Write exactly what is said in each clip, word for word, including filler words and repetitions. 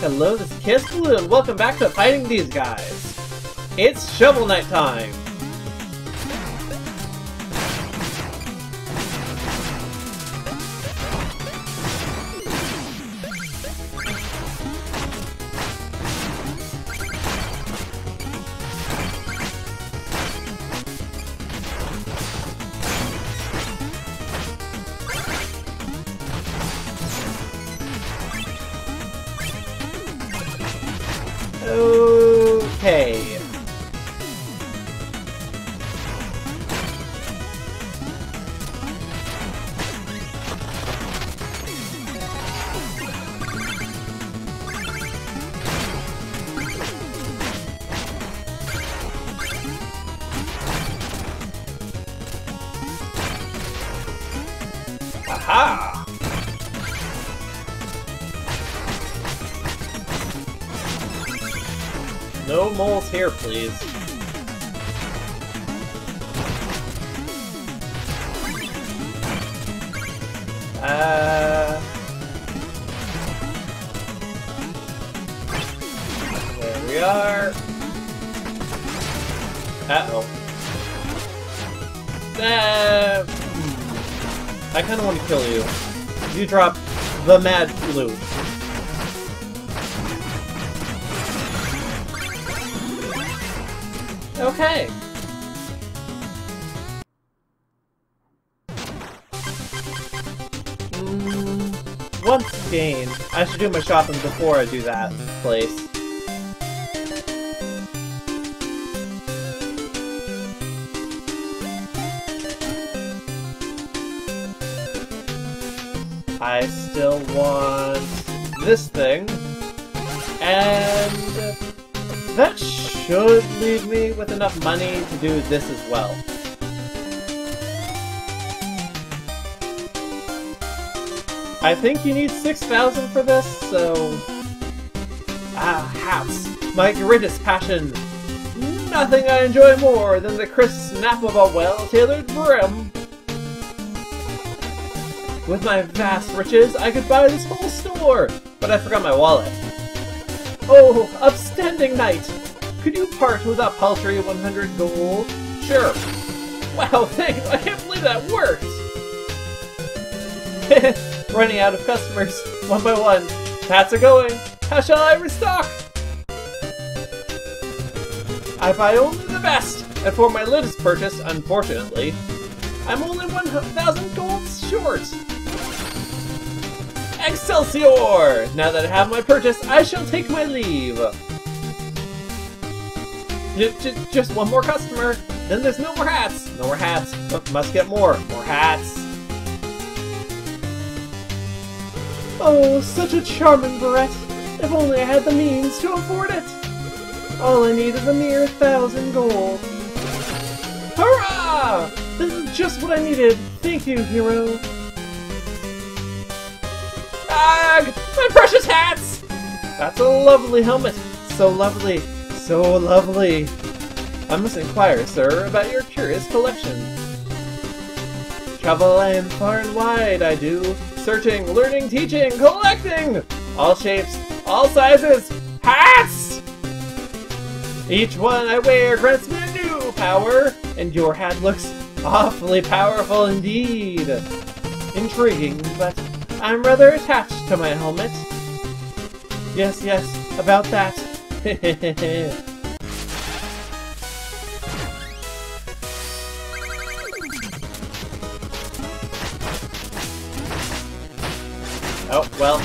Hello, this is Kaosubaloo, and welcome back to Fighting These Guys! It's Shovel Knight time! Okay. Aha! No moles here, please. Uh... There we are. Uh-oh. Uh... I kinda wanna kill you. You drop the mad loop. Okay. Mm, once again, I should do my shopping before I do that place. I still want this thing, and that should leave me with enough money to do this as well. I think you need six thousand for this, so... Ah, hats! My greatest passion! Nothing I enjoy more than the crisp snap of a well-tailored brim! With my vast riches, I could buy this whole store! But I forgot my wallet. Oh, upstanding knight! Could you part with that paltry one hundred gold? Sure. Wow, thanks! I can't believe that worked! Running out of customers, one by one. Hats are going! How shall I restock? I buy only the best, and for my latest purchase, unfortunately, I'm only one thousand golds short! Excelsior! Now that I have my purchase, I shall take my leave! Just, just one more customer, then there's no more hats! No more hats, but must get more. More hats! Oh, such a charming barrette! If only I had the means to afford it! All I need is a mere thousand gold. Hurrah! This is just what I needed! Thank you, hero! My precious hats! That's a lovely helmet. So lovely. So lovely. I must inquire, sir, about your curious collection. Travel I am far and wide, I do. Searching, learning, teaching, collecting! All shapes, all sizes, hats! Each one I wear grants me a new power, and your hat looks awfully powerful indeed. Intriguing, but I'm rather attached to my helmet. Yes, yes, about that. Oh, well.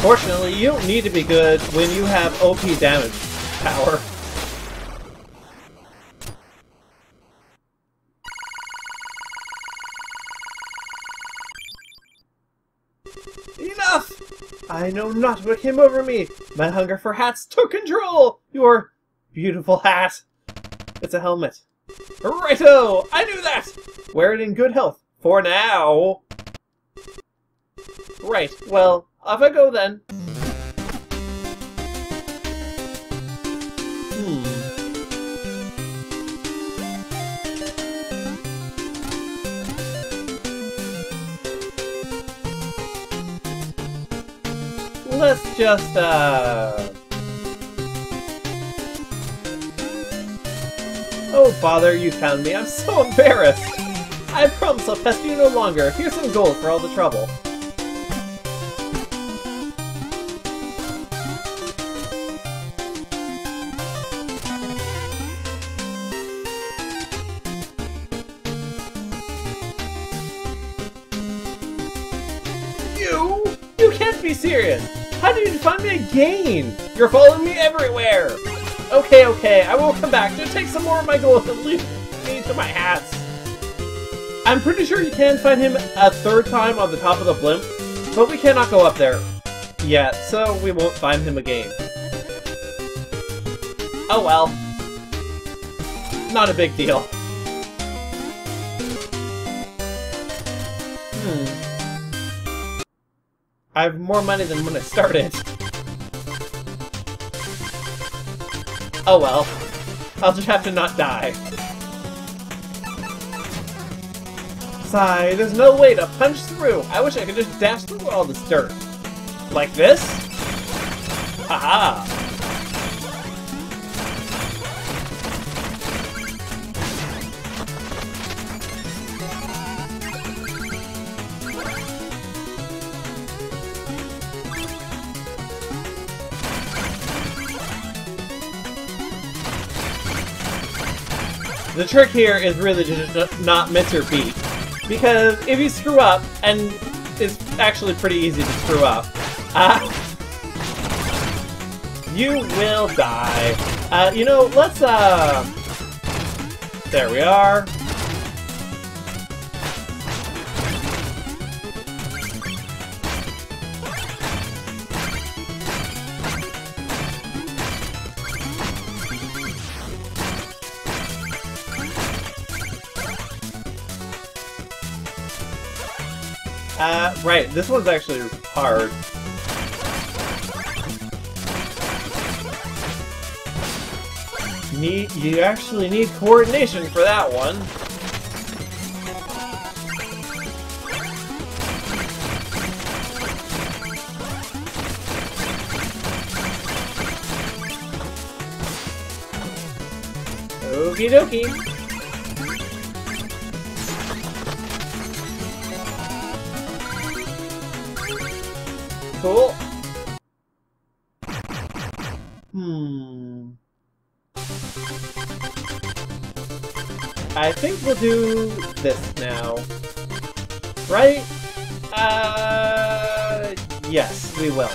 Fortunately, you don't need to be good when you have O P damage power. Enough! I know not what came over me. My hunger for hats took control! Your beautiful hat. It's a helmet. Righto! I knew that! Wear it in good health. For now. Right, well... Off I go, then. cool. Let's just, uh... oh, bother, you found me. I'm so embarrassed. I promise I'll pester you no longer. Here's some gold for all the trouble. You? You can't be serious. How did you find me again? You're following me everywhere. Okay, okay, I will come back. Just take some more of my gold and leave me to my hats. I'm pretty sure you can find him a third time on the top of the blimp, but we cannot go up there yet, so we won't find him again. Oh well. Not a big deal. Hmm. I have more money than when I started. Oh well. I'll just have to not die. Sigh, there's no way to punch through. I wish I could just dash through all this dirt. Like this? Haha. The trick here is really to just not miss your beat, because if you screw up, and it's actually pretty easy to screw up, uh, you will die. Uh, you know, let's, uh... there we are. Uh, right, this one's actually hard. Need, you actually need coordination for that one. Okie dokie. Cool. Hmm. I think we'll do this now. Right? Uh, yes, we will.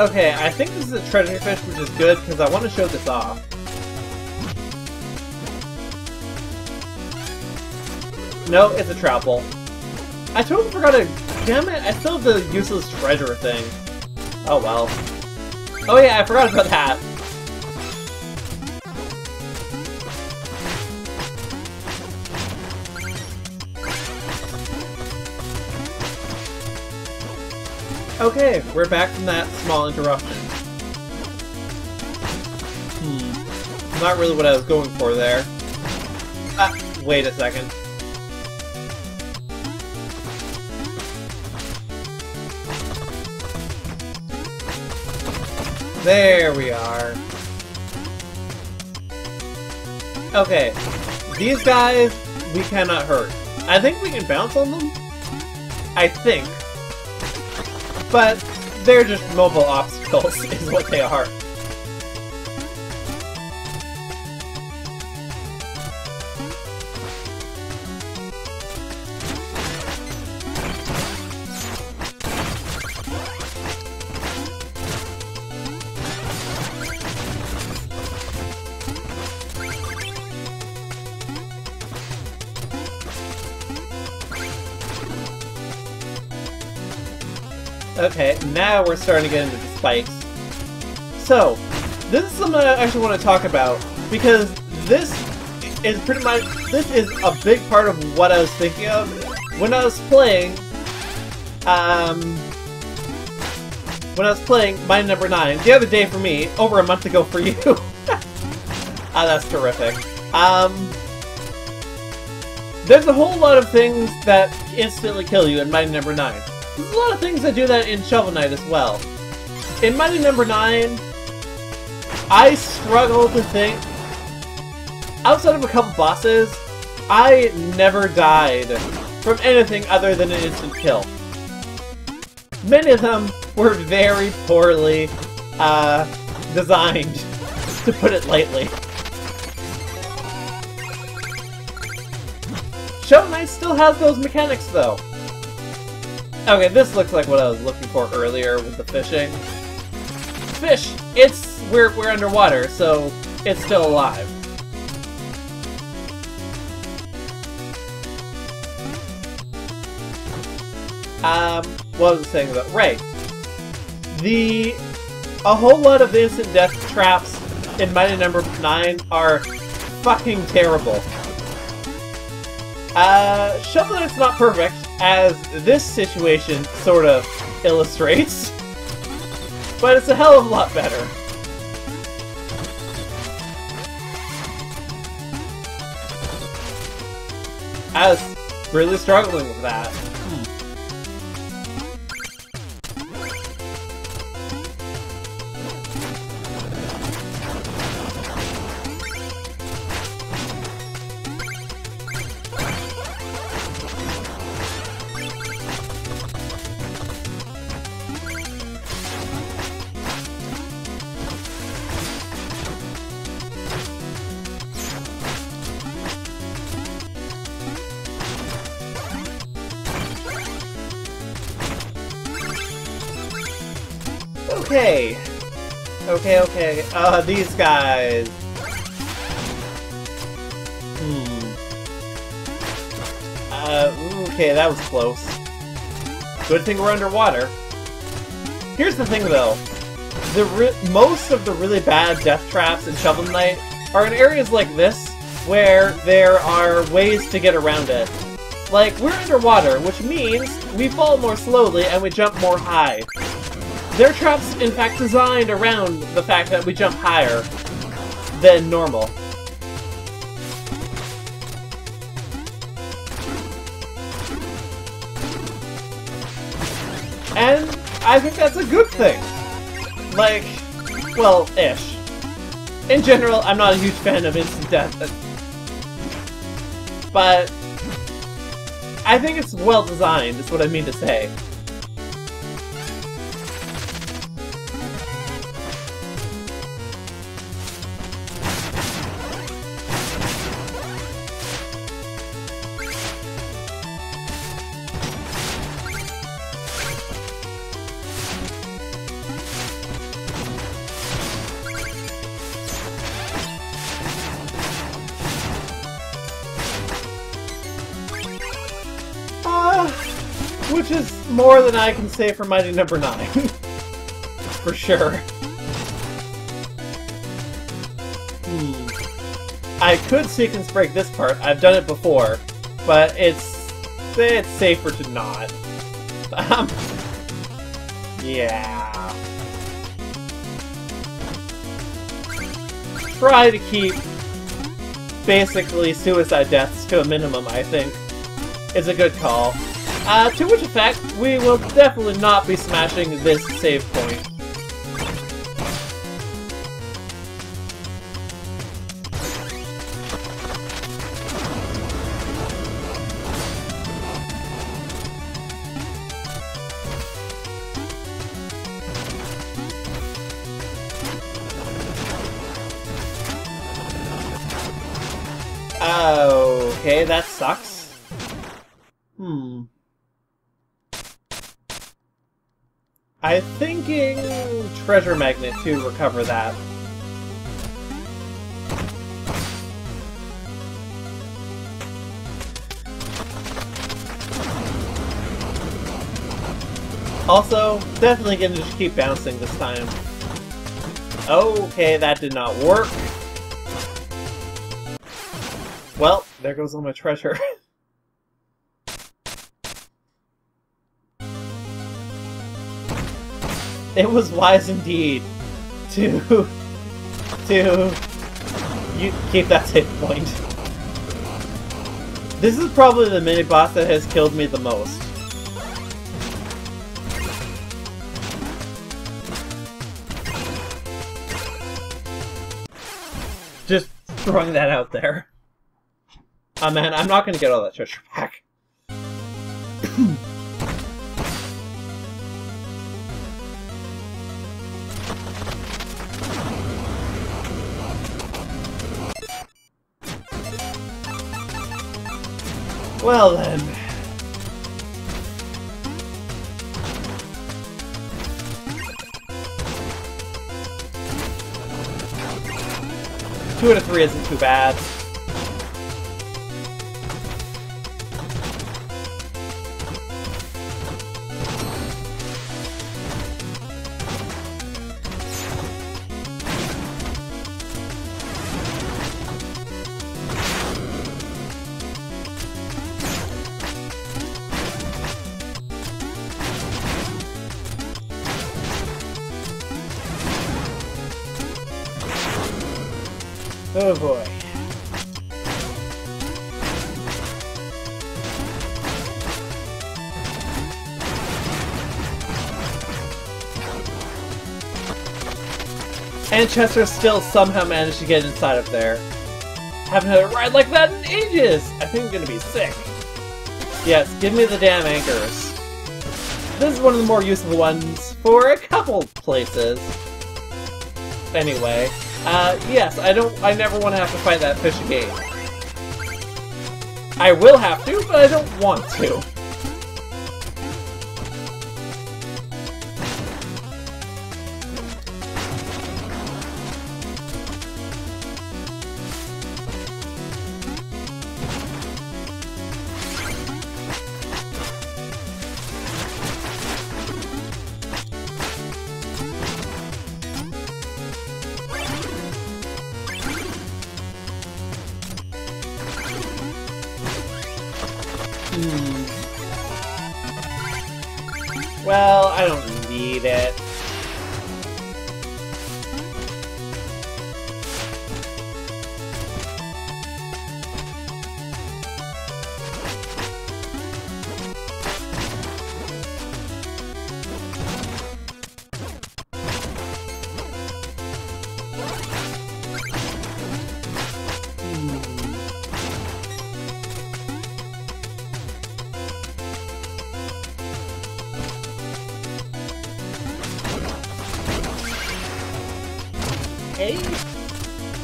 Okay, I think this is a treasure fish, which is good, because I want to show this off. No, it's a trout bowl. I totally forgot to... Damn it, I still have the useless treasure thing. Oh well. Oh yeah, I forgot about that. Okay, we're back from that small interruption. Hmm. Not really what I was going for there. Ah, wait a second. There we are. Okay. These guys, we cannot hurt. I think we can bounce on them? I think. But they're just mobile obstacles, is what they are. Okay, now we're starting to get into the spikes. So, this is something I actually want to talk about, because this is pretty much, this is a big part of what I was thinking of when I was playing, um, when I was playing Mighty Number nine the other day for me, over a month ago for you. Ah, that's terrific. Um, there's a whole lot of things that instantly kill you in Mighty Number nine. There's a lot of things that do that in Shovel Knight as well. In Mighty Number nine, I struggle to think... Outside of a couple bosses, I never died from anything other than an instant kill. Many of them were very poorly uh, designed, to put it lightly. Shovel Knight still has those mechanics, though. Okay, this looks like what I was looking for earlier with the fishing. Fish! It's... we're, we're underwater, so it's still alive. Um, what was I saying about... Right. The... A whole lot of instant death traps in Mighty Number nine are fucking terrible. Uh, Shovel Knight's not perfect, as this situation sort of illustrates, but it's a hell of a lot better. I was really struggling with that. Okay, okay, okay, uh, these guys. Hmm. Uh, okay, that was close. Good thing we're underwater. Here's the thing, though. The re- most of the really bad death traps in Shovel Knight are in areas like this, where there are ways to get around it. Like, we're underwater, which means we fall more slowly and we jump more high. Their traps, in fact, designed around the fact that we jump higher than normal. And I think that's a good thing. Like, well, ish. In general, I'm not a huge fan of instant death. But I think it's well designed, is what I mean to say. Which is more than I can say for Mighty Number nine. For sure. Hmm. I could sequence break this part, I've done it before, but it's it's safer to not. Um, yeah. Try to keep basically suicide deaths to a minimum, I think, is a good call. Uh, to which effect, we will definitely not be smashing this save point. Okay, that sucks. Hmm. I'm thinking Treasure Magnet to recover that. Also, definitely gonna just keep bouncing this time. Okay, that did not work. Well, there goes all my treasure. It was wise indeed to to you keep that hit point. This is probably the mini boss that has killed me the most. Just throwing that out there. Oh man, I'm not gonna get all that treasure back. Well then. Two out of three isn't too bad. Oh boy. And Chester still somehow managed to get inside of there. Haven't had a ride like that in ages! I think I'm gonna be sick. Yes, give me the damn anchors. This is one of the more useful ones for a couple places. Anyway. Uh, yes, I don't- I never want to have to fight that fish again. I will have to, but I don't want to. Well, I don't need it.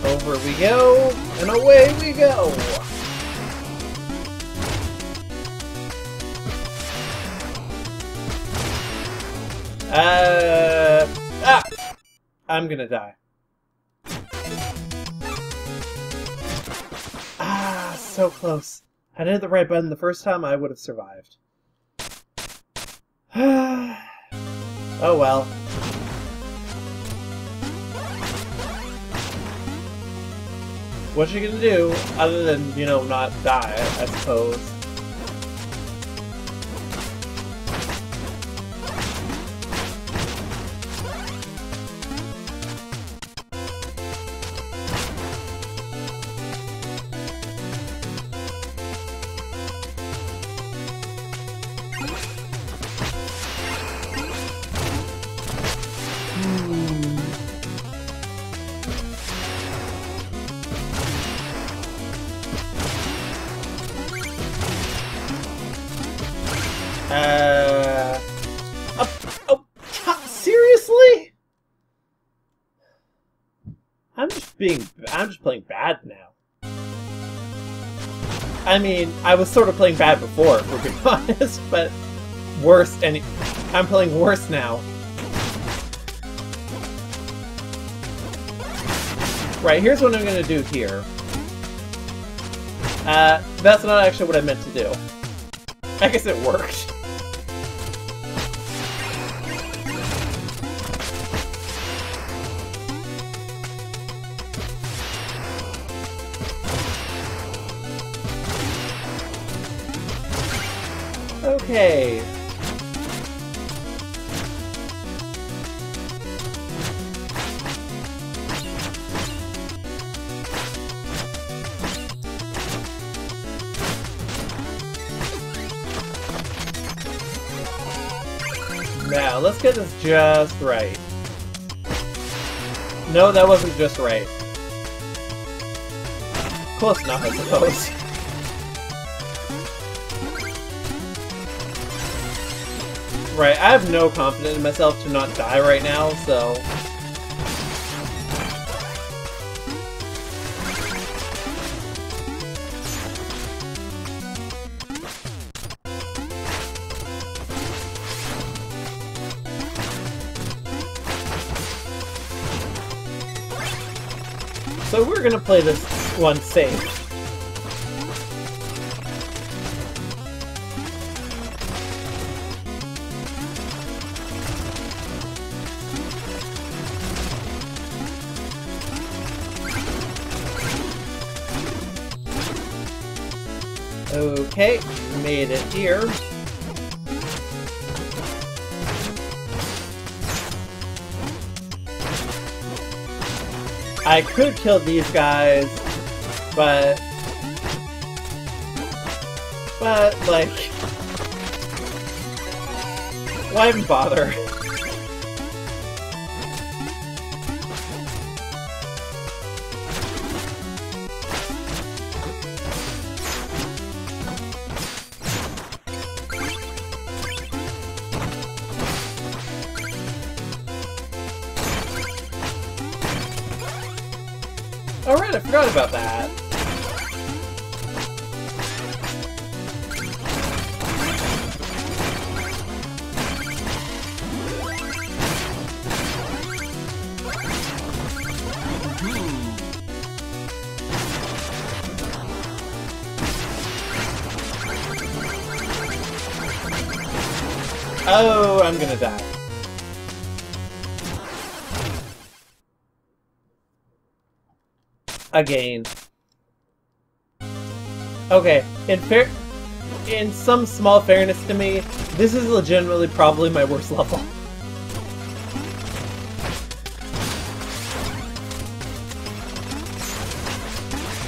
Over we go, and away we go! Uh... Ah! I'm gonna die. Ah, so close. Had I hit the right button the first time, I would have survived. Oh well. What you gonna do, other than, you know, not die, I suppose. Uh, uh, oh, seriously? I'm just being, I'm just playing bad now. I mean, I was sort of playing bad before, if we're being honest, but worse, and I'm playing worse now. Right, here's what I'm gonna do here. Uh, that's not actually what I meant to do. I guess it worked. Okay. Now, let's get this just right. No, that wasn't just right. Close enough, I suppose. Right, I have no confidence in myself to not die right now, so... So we're gonna play this one safe. Okay, made it here. I could kill these guys, but... But, like... Why even bother? Alright, I forgot about that. Oh, I'm gonna die. Again. Okay, in fair, in some small fairness to me, this is legitimately probably my worst level.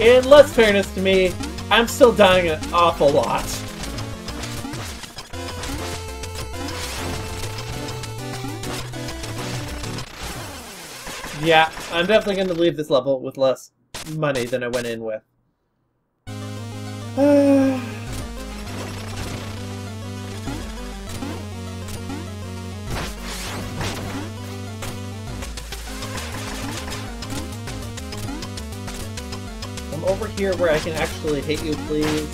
In less fairness to me, I'm still dying an awful lot. Yeah, I'm definitely going to leave this level with less money than I went in with. I'm over here where I can actually hit you, please.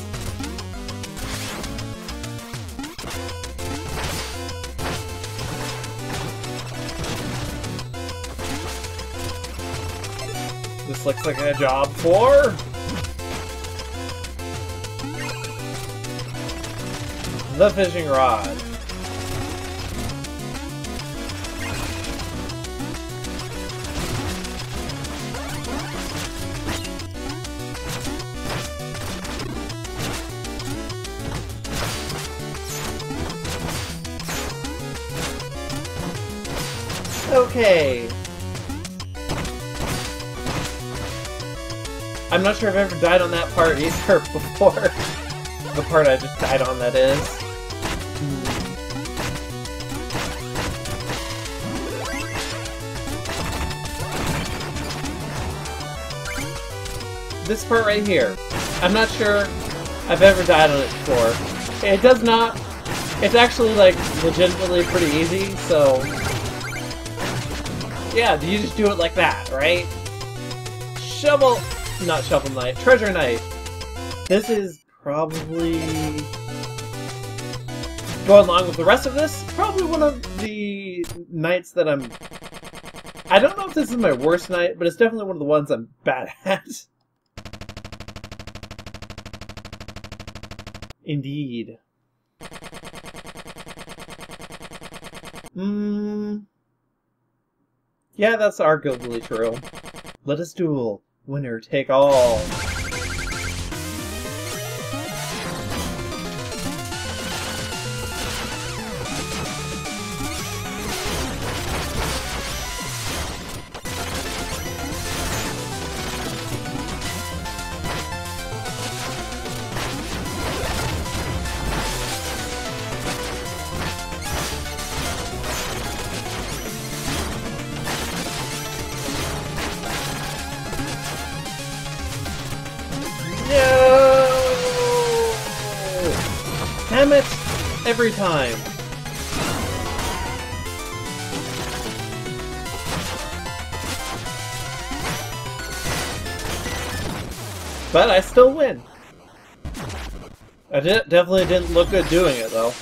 This looks like a job for... the fishing rod. Okay. I'm not sure I've ever died on that part either before. The part I just died on, that is. Hmm. This part right here. I'm not sure I've ever died on it before. It does not... It's actually, like, legitimately pretty easy, so... Yeah, you just do it like that, right? Shovel... Not Shovel Knight, Treasure Knight. This is probably, going along with the rest of this, probably one of the nights that I'm... I don't know if this is my worst night, but it's definitely one of the ones I'm bad at. Indeed. Mmm. Yeah, that's arguably true. Let us duel. Winner take all. Damn it! Every time! But I still win! I did, definitely didn't look good doing it, though.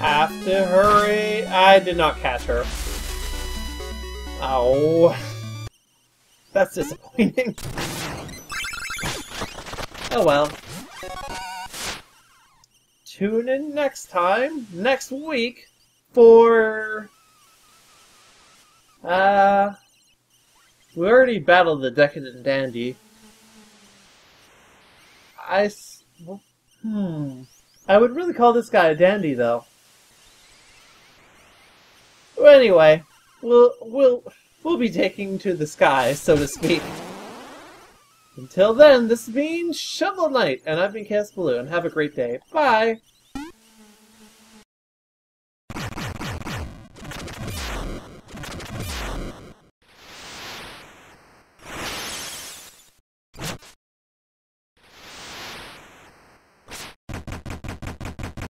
Have to hurry. I did not catch her. Oh, that's disappointing. Oh well. Tune in next time, next week, for... Uh... We already battled the Decadent Dandy. I... S hmm... I would really call this guy a dandy, though. Well, anyway, we'll, we'll, we'll be taking to the sky, so to speak. Until then, this has been Shovel Knight, and I've been Kaosubaloo, and have a great day. Bye!